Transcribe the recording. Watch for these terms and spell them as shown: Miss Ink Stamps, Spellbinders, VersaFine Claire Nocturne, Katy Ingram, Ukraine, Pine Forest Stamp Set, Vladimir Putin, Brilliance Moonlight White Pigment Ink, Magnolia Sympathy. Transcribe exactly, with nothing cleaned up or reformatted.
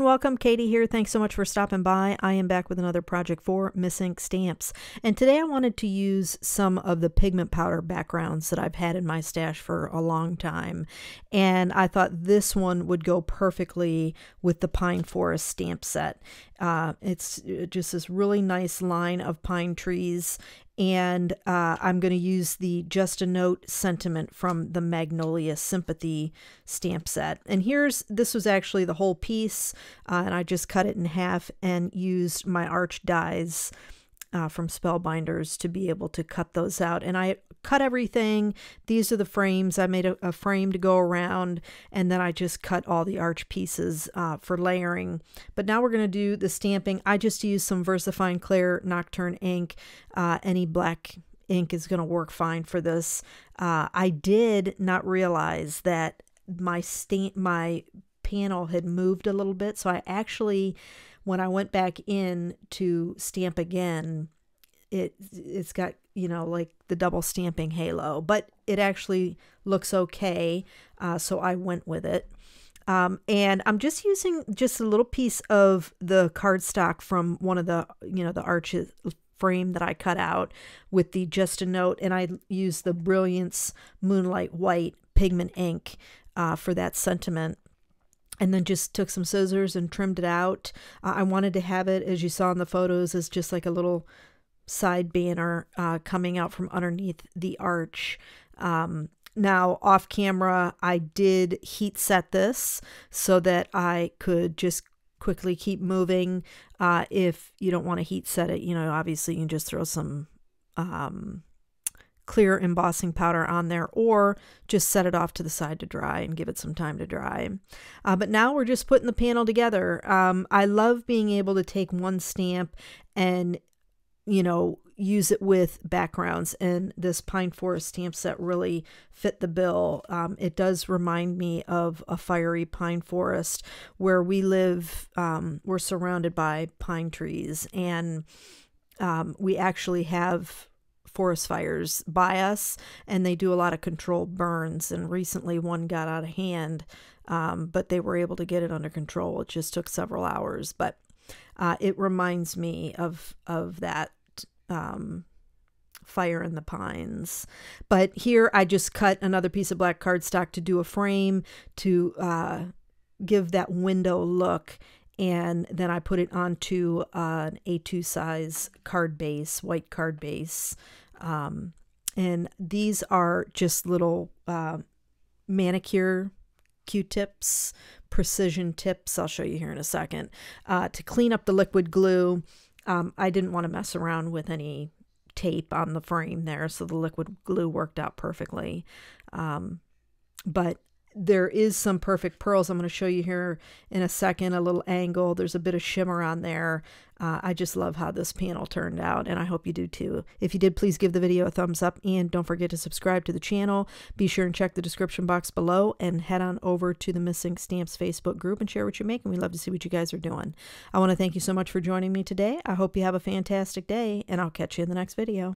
and welcome. Katie here. Thanks so much for stopping by. I am back with another project for Miss Ink Stamps, and today I wanted to use some of the pigment powder backgrounds that I've had in my stash for a long time, and I thought this one would go perfectly with the Pine Forest Stamp Set. Uh, it's just this really nice line of pine trees, and uh, I'm going to use the Just a Note sentiment from the Magnolia Sympathy stamp set. And here's, this was actually the whole piece, uh, and I just cut it in half and used my Arch dies uh, from Spellbinders to be able to cut those out. And I cut everything. These are the frames. I made a, a frame to go around, and then I just cut all the arch pieces uh, for layering. But now we're going to do the stamping. I just used some VersaFine Claire Nocturne ink. Uh, any black ink is going to work fine for this. Uh, I did not realize that my stamp, my panel had moved a little bit, so I actually, when I went back in to stamp again, it it's got, you know, like the double stamping halo, but it actually looks okay, uh, so I went with it. Um, and I'm just using just a little piece of the cardstock from one of the, you know, the arches frame that I cut out with the Just a Note, and I used the Brilliance Moonlight White Pigment Ink uh, for that sentiment. And then just took some scissors and trimmed it out. Uh, I wanted to have it, as you saw in the photos, as just like a little side banner uh, coming out from underneath the arch. Um, now, off camera, I did heat set this so that I could just quickly keep moving. Uh, if you don't want to heat set it, you know, obviously you can just throw some um, clear embossing powder on there, or just set it off to the side to dry and give it some time to dry. Uh, but now we're just putting the panel together. Um, I love being able to take one stamp and, you know, use it with backgrounds, and this Pine Forest stamp set really fit the bill. Um, it does remind me of a fiery pine forest where we live. Um, we're surrounded by pine trees, and um, we actually have forest fires by us, and they do a lot of controlled burns, and recently one got out of hand, um, but they were able to get it under control. It just took several hours, but uh, it reminds me of of that um, fire in the pines. But here I just cut another piece of black cardstock to do a frame to uh, give that window look, and then I put it onto uh, an A two size card base, white card base. Um, and these are just little uh, manicure Q-tips, precision tips. I'll show you here in a second. Uh, to clean up the liquid glue, um, I didn't want to mess around with any tape on the frame there, so the liquid glue worked out perfectly. Um, but there is some perfect pearls. I'm going to show you here in a second, a little angle. There's a bit of shimmer on there. Uh, I just love how this panel turned out, and I hope you do too. If you did, please give the video a thumbs up, and don't forget to subscribe to the channel. Be sure and check the description box below, and head on over to the Miss Ink Stamps Facebook group and share what you're making. We love to see what you guys are doing. I want to thank you so much for joining me today. I hope you have a fantastic day, and I'll catch you in the next video.